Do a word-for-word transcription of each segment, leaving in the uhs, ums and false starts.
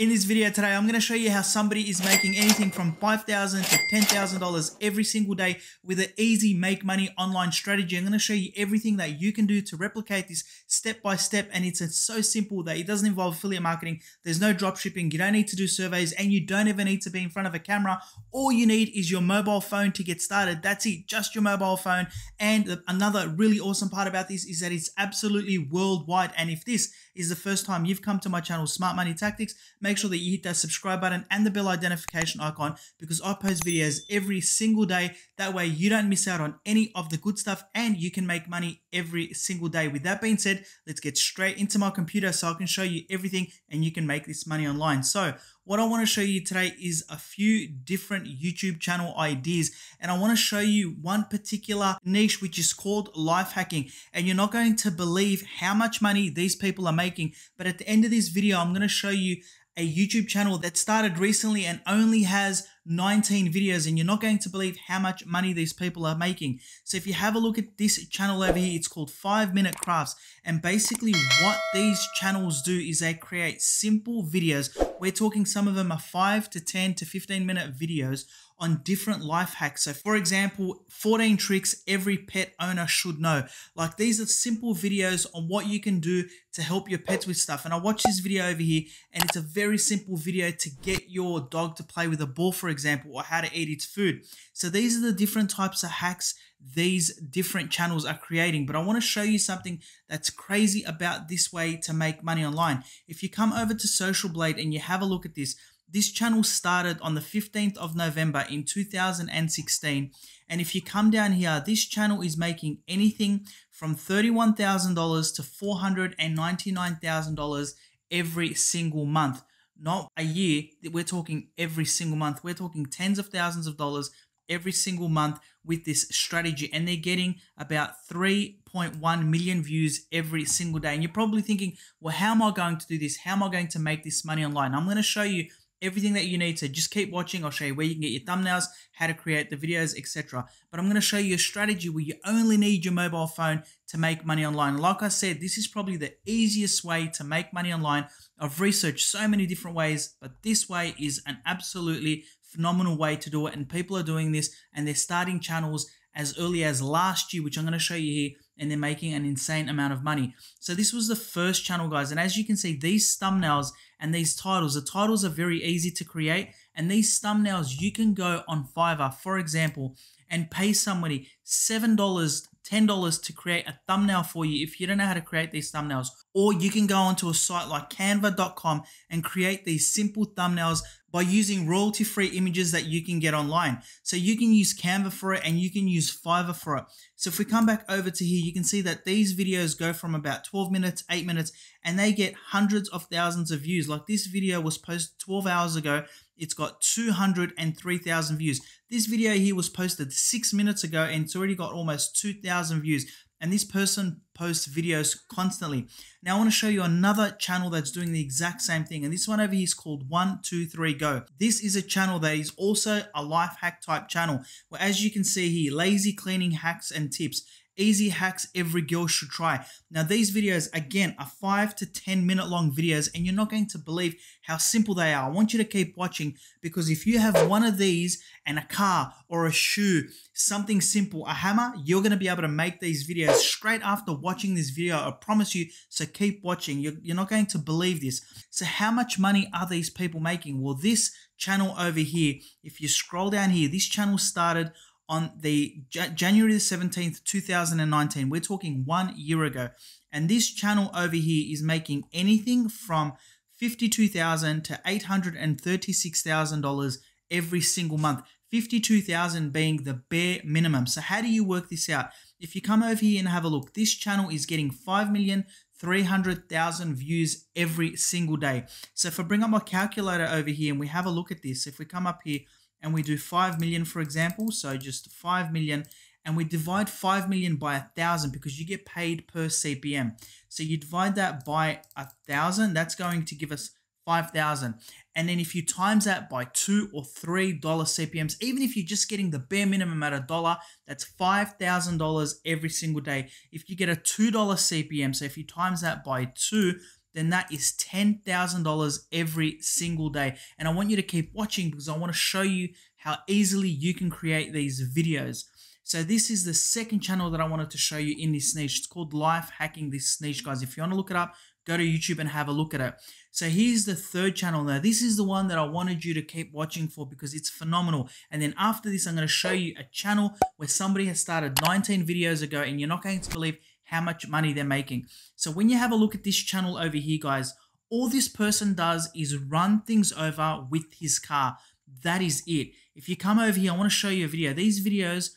In this video today, I'm going to show you how somebody is making anything from five thousand dollars to ten thousand dollars every single day with an easy make money online strategy. I'm going to show you everything that you can do to replicate this step by step. And it's, it's so simple that it doesn't involve affiliate marketing. There's no drop shipping. You don't need to do surveys and you don't even need to be in front of a camera. All you need is your mobile phone to get started. That's it, just your mobile phone. And another really awesome part about this is that it's absolutely worldwide. And if this is the first time you've come to my channel, Smart Money Tactics, make Make sure that you hit that subscribe button and the bell identification icon because I post videos every single day. That way you don't miss out on any of the good stuff and you can make money every single day. With that being said, let's get straight into my computer so I can show you everything and you can make this money online. So what I want to show you today is a few different YouTube channel ideas, and I want to show you one particular niche which is called life hacking. And you're not going to believe how much money these people are making, but at the end of this video I'm going to show you a YouTube channel that started recently and only has nineteen videos, and you're not going to believe how much money these people are making. So if you have a look at this channel over here, it's called Five Minute Crafts, and basically what these channels do is they create simple videos. We're talking some of them are five to ten to fifteen minute videos on different life hacks. So for example, fourteen tricks every pet owner should know. Like, these are simple videos on what you can do to help your pets with stuff. And I watched this video over here, and it's a very simple video to get your dog to play with a ball, for example, or how to eat its food. So these are the different types of hacks these different channels are creating. But I want to show you something that's crazy about this way to make money online. If you come over to Social Blade and you have a look at this, this channel started on the fifteenth of November in two thousand sixteen. And if you come down here, this channel is making anything from thirty-one thousand dollars to four hundred ninety-nine thousand dollars every single month. Not a year, we're talking every single month. We're talking tens of thousands of dollars every single month with this strategy, and they're getting about three point one million views every single day. And you're probably thinking, well, how am I going to do this? How am I going to make this money online? I'm going to show you everything that you need, so just keep watching. I'll show you where you can get your thumbnails, how to create the videos, et cetera. But I'm going to show you a strategy where you only need your mobile phone to make money online. Like I said, this is probably the easiest way to make money online. I've researched so many different ways, but this way is an absolutely phenomenal way to do it. And people are doing this, and they're starting channels as early as last year, which I'm going to show you here, and they're making an insane amount of money. So this was the first channel, guys. And as you can see, these thumbnails and these titles, the titles are very easy to create. And these thumbnails, you can go on Fiverr, for example, and pay somebody seven dollars, ten dollars to create a thumbnail for you if you don't know how to create these thumbnails. Or you can go onto a site like canva dot com and create these simple thumbnails by using royalty-free images that you can get online. So you can use Canva for it, and you can use Fiverr for it. So if we come back over to here, you can see that these videos go from about twelve minutes, eight minutes, and they get hundreds of thousands of views. Like, this video was posted twelve hours ago. It's got two hundred three thousand views. This video here was posted six minutes ago, and it's already got almost two thousand views. And this person posts videos constantly. Now I want to show you another channel that's doing the exact same thing. And this one over here is called one two three go. This is a channel that is also a life hack type channel. Well, as you can see here, lazy cleaning hacks and tips. Easy hacks every girl should try. Now these videos, again, are five to ten minute long videos, and you're not going to believe how simple they are. I want you to keep watching, because if you have one of these and a car or a shoe, something simple, a hammer, you're going to be able to make these videos straight after watching this video, I promise you. So keep watching. You're, you're not going to believe this. So how much money are these people making? Well, this channel over here, if you scroll down here, this channel started on the January the seventeenth, two thousand nineteen. We're talking one year ago. And this channel over here is making anything from fifty-two thousand dollars to eight hundred thirty-six thousand dollars every single month. fifty-two thousand dollars being the bare minimum. So how do you work this out? If you come over here and have a look, this channel is getting five million three hundred thousand views every single day. So if I bring up my calculator over here and we have a look at this, if we come up here, and we do five million, for example, so just five million, and we divide five million by one thousand, because you get paid per C P M. So you divide that by one thousand, that's going to give us five thousand. And then if you times that by two or three dollar C P Ms, even if you're just getting the bare minimum at a dollar, that's five thousand dollars every single day. If you get a two dollar C P M, so if you times that by two, then that is ten thousand dollars every single day. And I want you to keep watching because I want to show you how easily you can create these videos. So this is the second channel that I wanted to show you in this niche. It's called Life Hacking This Niche, guys. If you want to look it up, go to YouTube and have a look at it. So here's the third channel. Now, this is the one that I wanted you to keep watching for because it's phenomenal. And then after this, I'm going to show you a channel where somebody has started nineteen videos ago and you're not going to believe how much money they're making. So when you have a look at this channel over here, guys, all this person does is run things over with his car. That is it. If you come over here, I want to show you a video. These videos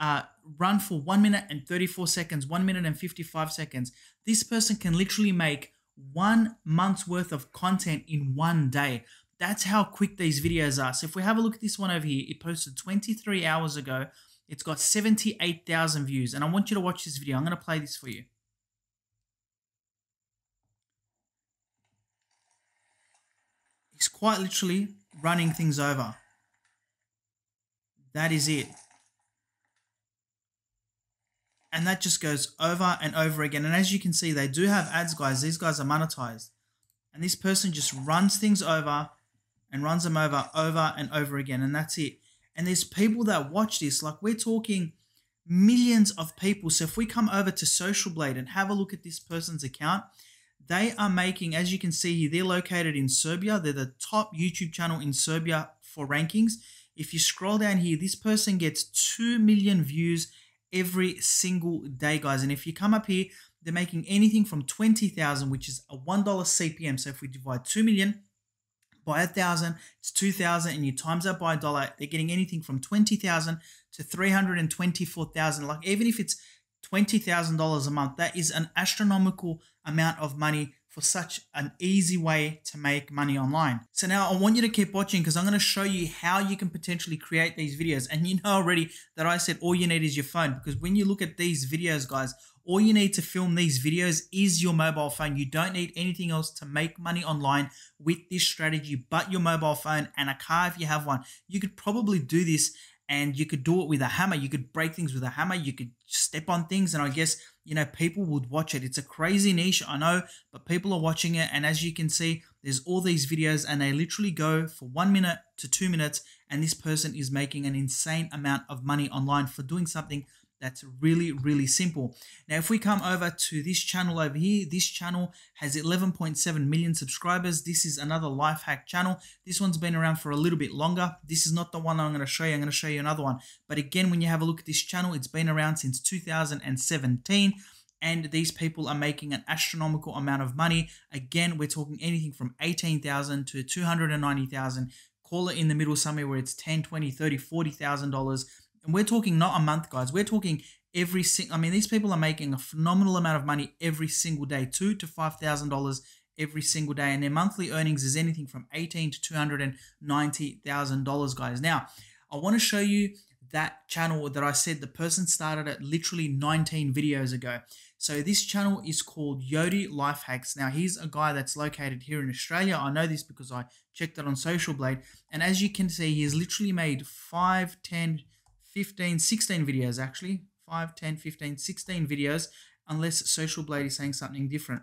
Uh, run for one minute and thirty-four seconds, one minute and fifty-five seconds. This person can literally make one month's worth of content in one day. That's how quick these videos are. So if we have a look at this one over here, it posted twenty-three hours ago. It's got seventy-eight thousand views. And I want you to watch this video. I'm going to play this for you. He's quite literally running things over. That is it. And that just goes over and over again. And as you can see, they do have ads, guys. These guys are monetized. And this person just runs things over and runs them over, over and over again. And that's it. And there's people that watch this. Like, we're talking millions of people. So if we come over to Social Blade and have a look at this person's account, they are making, as you can see here, they're located in Serbia. They're the top YouTube channel in Serbia for rankings. If you scroll down here, this person gets two million views every single day, guys. And if you come up here, they're making anything from twenty thousand, which is a one dollar C P M. So if we divide two million by one thousand, it's two thousand, and you times that by a dollar, they're getting anything from twenty thousand to three hundred twenty-four thousand. Like, even if it's twenty thousand dollars a month, that is an astronomical amount of money for such an easy way to make money online. So now I want you to keep watching because I'm going to show you how you can potentially create these videos. And you know already that I said all you need is your phone, because when you look at these videos, guys, all you need to film these videos is your mobile phone. You don't need anything else to make money online with this strategy but your mobile phone and a car if you have one. You could probably do this and you could do it with a hammer. You could break things with a hammer. You could step on things, and I guess, you know, people would watch it. It's a crazy niche, I know, but people are watching it. And as you can see, there's all these videos and they literally go for one minute to two minutes. And this person is making an insane amount of money online for doing something that's really, really simple. Now, if we come over to this channel over here, this channel has eleven point seven million subscribers. This is another life hack channel. This one's been around for a little bit longer. This is not the one I'm going to show you. I'm going to show you another one. But again, when you have a look at this channel, it's been around since two thousand seventeen. And these people are making an astronomical amount of money. Again, we're talking anything from eighteen thousand to two hundred ninety thousand. Call it in the middle somewhere where it's ten, twenty, thirty, forty thousand dollars. And we're talking not a month, guys. We're talking every single, I mean, these people are making a phenomenal amount of money every single day, two to five thousand dollars every single day. And their monthly earnings is anything from eighteen to two hundred ninety thousand dollars, guys. Now, I want to show you that channel that I said the person started at literally nineteen videos ago. So this channel is called Yodi Life Hacks. Now, he's a guy that's located here in Australia. I know this because I checked it on Social Blade. And as you can see, he has literally made five, ten, fifteen, sixteen videos, actually five, ten, fifteen, sixteen videos, unless Social Blade is saying something different.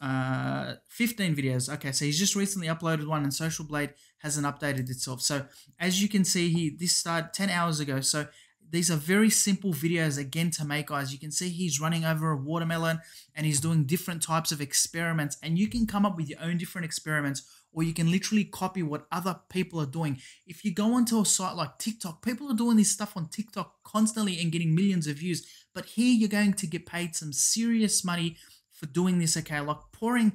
Uh, fifteen videos. Okay, so he's just recently uploaded one and Social Blade hasn't updated itself. So as you can see here, this started ten hours ago. So these are very simple videos again to make, guys. You can see he's running over a watermelon and he's doing different types of experiments, and you can come up with your own different experiments, or you can literally copy what other people are doing. If you go onto a site like TikTok, people are doing this stuff on TikTok constantly and getting millions of views. But here you're going to get paid some serious money for doing this, okay? Like pouring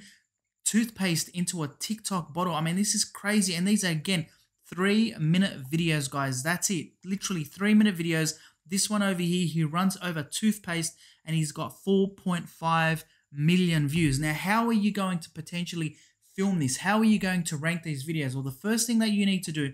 toothpaste into a TikTok bottle. I mean, this is crazy. And these are, again, three-minute videos, guys. That's it. Literally three-minute videos. This one over here, he runs over toothpaste and he's got four point five million views. Now, how are you going to potentially film this? How are you going to rank these videos? Well, the first thing that you need to do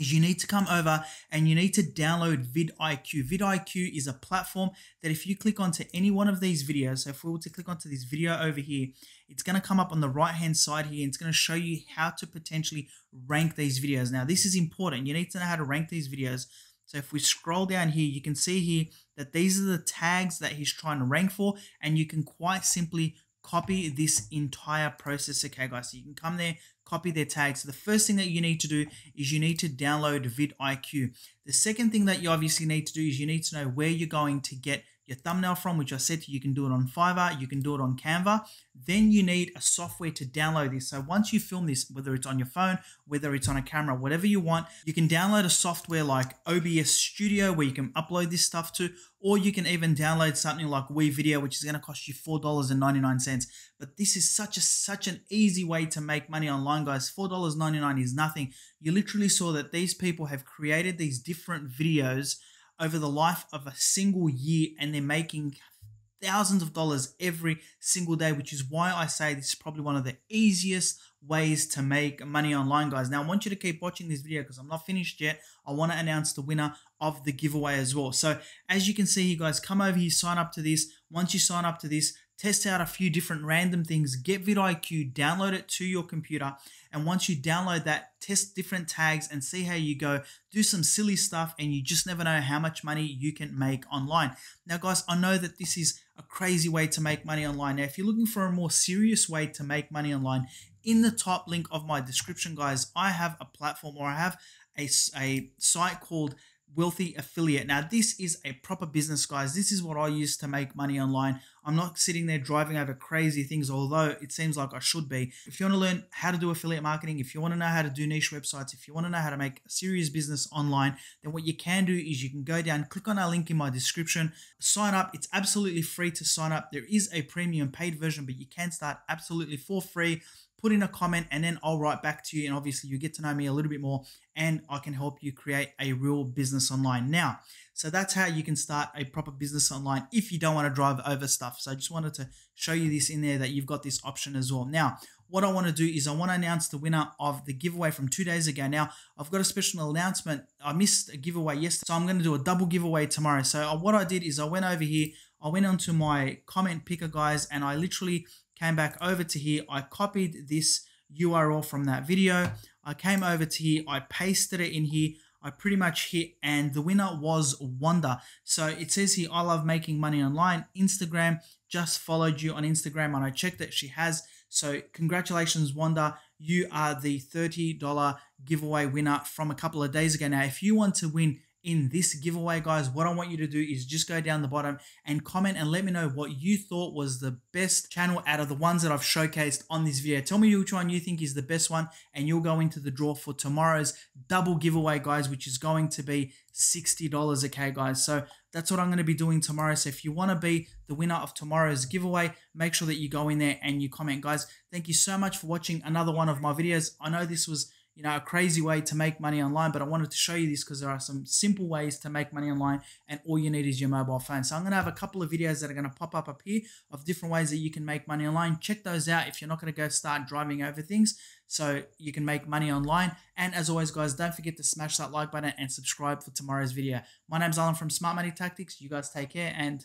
is you need to come over and you need to download vidIQ. vidIQ is a platform that if you click onto any one of these videos, so if we were to click onto this video over here, it's going to come up on the right-hand side here, and it's going to show you how to potentially rank these videos. Now, this is important. You need to know how to rank these videos. So if we scroll down here, you can see here that these are the tags that he's trying to rank for, and you can quite simply copy this entire process. Okay, guys, so you can come there, copy their tags. So the first thing that you need to do is you need to download vidIQ. The second thing that you obviously need to do is you need to know where you're going to get your thumbnail from, which I said to you, you can do it on Fiverr, you can do it on Canva. Then you need a software to download this. So once you film this, whether it's on your phone, whether it's on a camera, whatever you want, you can download a software like O B S Studio where you can upload this stuff to, or you can even download something like WeVideo, which is going to cost you four dollars and ninety-nine cents. But this is such a such an easy way to make money online, guys. four dollars and ninety-nine cents is nothing. You literally saw that these people have created these different videos over the life of a single year, and they're making thousands of dollars every single day, which is why I say this is probably one of the easiest ways to make money online, guys. Now, I want you to keep watching this video because I'm not finished yet. I want to announce the winner of the giveaway as well. So as you can see, you guys come over here, sign up to this. Once you sign up to this, test out a few different random things, get vidIQ, download it to your computer. And once you download that, test different tags and see how you go. Do some silly stuff, and you just never know how much money you can make online. Now, guys, I know that this is a crazy way to make money online. Now, if you're looking for a more serious way to make money online, in the top link of my description, guys, I have a platform, or I have a, a site called Wealthy Affiliate. Now, this is a proper business, guys. This is what I use to make money online. I'm not sitting there driving over crazy things, although it seems like I should be. If you want to learn how to do affiliate marketing, if you want to know how to do niche websites, if you want to know how to make a serious business online, then what you can do is you can go down, click on our link in my description, sign up. It's absolutely free to sign up. There is a premium paid version, but you can start absolutely for free. Put in a comment, and then I'll write back to you. And obviously you get to know me a little bit more, and I can help you create a real business online. Now, so that's how you can start a proper business online if you don't want to drive over stuff. So I just wanted to show you this in there, that you've got this option as well. Now, what I want to do is I want to announce the winner of the giveaway from two days ago. Now, I've got a special announcement. I missed a giveaway yesterday, so I'm going to do a double giveaway tomorrow. So what I did is I went over here, I went onto my comment picker, guys, and I literally came back over to here. I copied this U R L from that video. I came over to here, I pasted it in here. I pretty much hit, and the winner was Wanda. So it says here, I love making money online. Instagram, just followed you on Instagram, and I checked that she has. So congratulations, Wanda. You are the thirty dollar giveaway winner from a couple of days ago. Now, if you want to win in this giveaway, guys, what I want you to do is just go down the bottom and comment and let me know what you thought was the best channel out of the ones that I've showcased on this video. Tell me which one you think is the best one, and you'll go into the draw for tomorrow's double giveaway, guys, which is going to be sixty dollars, okay, guys? So that's what I'm going to be doing tomorrow. So if you want to be the winner of tomorrow's giveaway, make sure that you go in there and you comment, guys. Thank you so much for watching another one of my videos. I know this was you know, a crazy way to make money online, but I wanted to show you this because there are some simple ways to make money online, and all you need is your mobile phone. So I'm going to have a couple of videos that are going to pop up up here of different ways that you can make money online. Check those out if you're not going to go start driving over things, so you can make money online. And as always, guys, don't forget to smash that like button and subscribe for tomorrow's video. My name's Alan from Smart Money Tactics. You guys take care, and